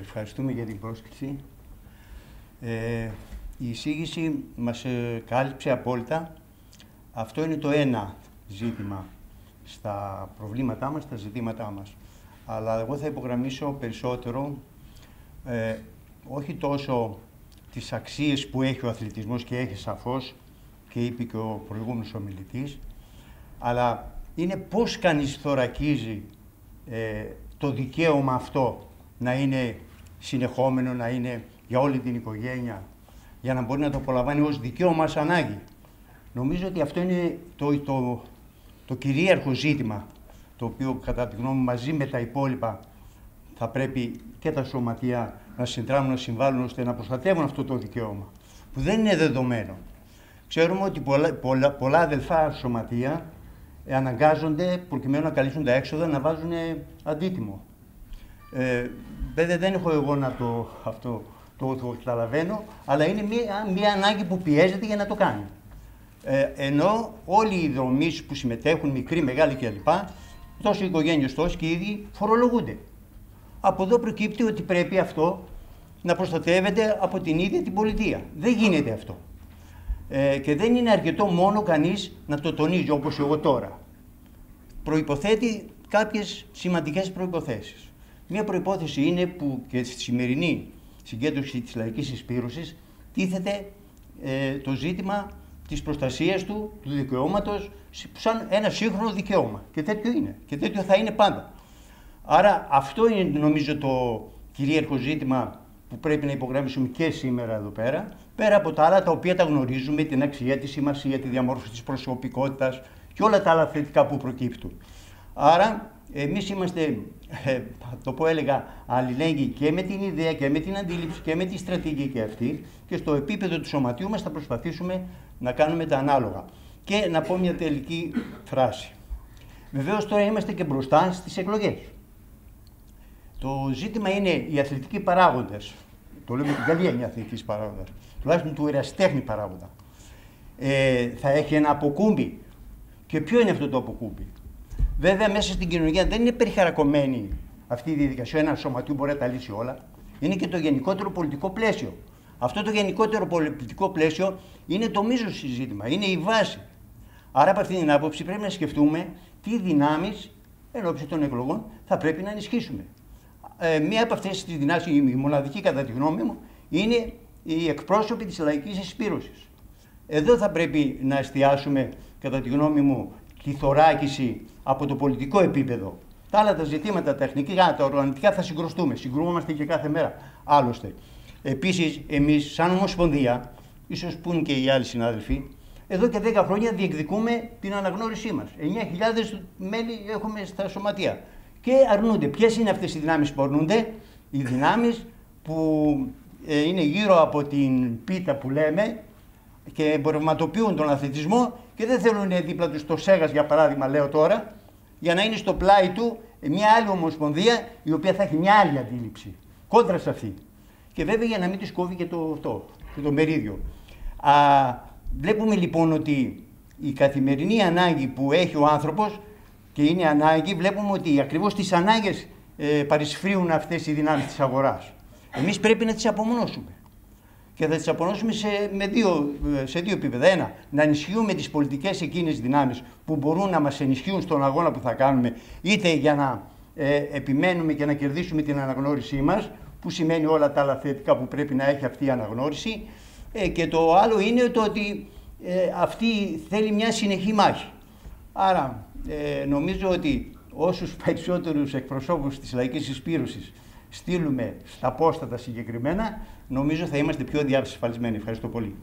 Ευχαριστούμε για την πρόσκληση. Η εισήγηση μας κάλυψε απόλυτα. Αυτό είναι το ένα ζήτημα στα προβλήματά μας, στα ζητήματά μας. Αλλά εγώ θα υπογραμμίσω περισσότερο, όχι τόσο τις αξίες που έχει ο αθλητισμός και έχει σαφώς, και είπε και ο προηγούμενος ομιλητής, αλλά είναι πώς κανείς θωρακίζει το δικαίωμα αυτό να είναι συνεχόμενο, να είναι για όλη την οικογένεια, για να μπορεί να το απολαμβάνει ως δικαίωμα, ως ανάγκη. Νομίζω ότι αυτό είναι το κυρίαρχο ζήτημα, το οποίο κατά τη γνώμη μου μαζί με τα υπόλοιπα θα πρέπει και τα σωματεία να συνδράμουν, να συμβάλλουν ώστε να προστατεύουν αυτό το δικαίωμα, που δεν είναι δεδομένο. Ξέρουμε ότι πολλά αδελφά σωματεία αναγκάζονται προκειμένου να καλύψουν τα έξοδα να βάζουν αντίτιμο. Βέβαια δεν έχω εγώ να το καταλαβαίνω, αλλά είναι μια ανάγκη που πιέζεται για να το κάνει. Ενώ όλοι οι δρομείς που συμμετέχουν, μικροί, μεγάλοι κλπ., τόσο οι οικογένειες τόσο και οι ίδιοι φορολογούνται. Από εδώ προκύπτει ότι πρέπει αυτό να προστατεύεται από την ίδια την πολιτεία. Δεν γίνεται αυτό. Και δεν είναι αρκετό μόνο κανείς να το τονίζει όπως εγώ τώρα. Προϋποθέτει κάποιες σημαντικές προϋποθέσεις. Μία προϋπόθεση είναι που και στη σημερινή συγκέντρωση της Λαϊκής Συσπήρωσης τίθεται το ζήτημα της προστασίας του δικαιώματος, σαν ένα σύγχρονο δικαίωμα. Και τέτοιο είναι. Και τέτοιο θα είναι πάντα. Άρα αυτό είναι νομίζω το κυρίαρχο ζήτημα που πρέπει να υπογραμμίσουμε και σήμερα εδώ πέρα, πέρα από τα άλλα τα οποία τα γνωρίζουμε, την αξία, τη σημασία, τη διαμόρφωση της προσωπικότητας και όλα τα άλλα θετικά που προκύπτουν. Άρα εμείς είμαστε, το πω έλεγα, αλληλέγγυοι και με την ιδέα και με την αντίληψη και με τη στρατηγική αυτή και στο επίπεδο του σωματείου μας θα προσπαθήσουμε να κάνουμε τα ανάλογα. Και να πω μια τελική φράση. Βεβαίως τώρα είμαστε και μπροστά στις εκλογές. Το ζήτημα είναι οι αθλητικοί παράγοντες. Το λέμε την καλή έννοια αθλητικής παράγοντας, τουλάχιστον του ερασιτέχνη παράγοντα. Θα έχει ένα αποκούμπι. Και ποιο είναι αυτό το αποκούμπι? Βέβαια, μέσα στην κοινωνία δεν είναι περιχαρακωμένη αυτή η διαδικασία. Ένα σωματείο μπορεί να τα λύσει όλα. Είναι και το γενικότερο πολιτικό πλαίσιο. Αυτό το γενικότερο πολιτικό πλαίσιο είναι το μείζον συζήτημα, είναι η βάση. Άρα, από αυτή την άποψη, πρέπει να σκεφτούμε τι δυνάμεις εν ώψη των εκλογών θα πρέπει να ενισχύσουμε. Μία από αυτές τις δυνάμεις, η μοναδική κατά τη γνώμη μου, είναι οι εκπρόσωποι της Λαϊκής Συσπήρωσης. Εδώ θα πρέπει να εστιάσουμε, κατά τη γνώμη μου, τη θωράκιση από το πολιτικό επίπεδο. Τα άλλα τα ζητήματα, τα τεχνικά, τα οργανωτικά θα συγκρουστούμε. Συγκρούμαστε και κάθε μέρα. Άλλωστε, επίσης, εμείς, σαν Ομοσπονδία, ίσως πουν και οι άλλοι συνάδελφοι, εδώ και 10 χρόνια διεκδικούμε την αναγνώρισή μας. 9.000 μέλη έχουμε στα σωματεία. Και αρνούνται. Ποιες είναι αυτές οι δυνάμεις που αρνούνται? Οι δυνάμεις που είναι γύρω από την πίτα που λέμε και εμπορευματοποιούν τον αθλητισμό και δεν θέλουν δίπλα τους το ΣΕΓΑ, για παράδειγμα, λέω τώρα, για να είναι στο πλάι του μια άλλη ομοσπονδία η οποία θα έχει μια άλλη αντίληψη. Κόντρα σε αυτή. Και βέβαια για να μην τους κόβει και το μερίδιο. Βλέπουμε λοιπόν ότι η καθημερινή ανάγκη που έχει ο άνθρωπος. Και είναι ανάγκη, βλέπουμε ότι ακριβώς τις ανάγκες παρισφρίουν αυτές οι δυνάμεις της αγοράς. Εμείς πρέπει να τις απομονώσουμε. Και θα τις απομονώσουμε σε δύο επίπεδα. Ένα, να ενισχύουμε τις πολιτικές εκείνες δυνάμεις που μπορούν να μας ενισχύουν στον αγώνα που θα κάνουμε, είτε για να επιμένουμε και να κερδίσουμε την αναγνώρισή μας, που σημαίνει όλα τα άλλα θετικά που πρέπει να έχει αυτή η αναγνώριση. Και το άλλο είναι το ότι αυτή θέλει μια συνεχή μάχη. Άρα, νομίζω ότι όσους περισσότερους εκπροσώπους της Λαϊκής Συσπήρωσης στείλουμε στα απόστατα συγκεκριμένα, νομίζω θα είμαστε πιο διασφαλισμένοι. Ευχαριστώ πολύ.